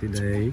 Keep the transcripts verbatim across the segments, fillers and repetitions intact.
Today. Wow.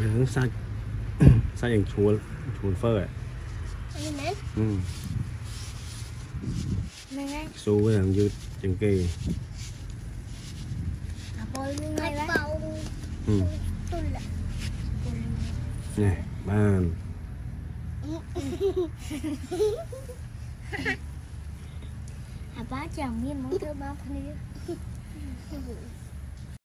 Những sai sai những chuột chuột phơ ấy. Ừ. Su cái thằng dư chừng kỳ. Ừ. Này, bàn. À bá chồng miếng món thơ bao nhiêu. Mm-hmm.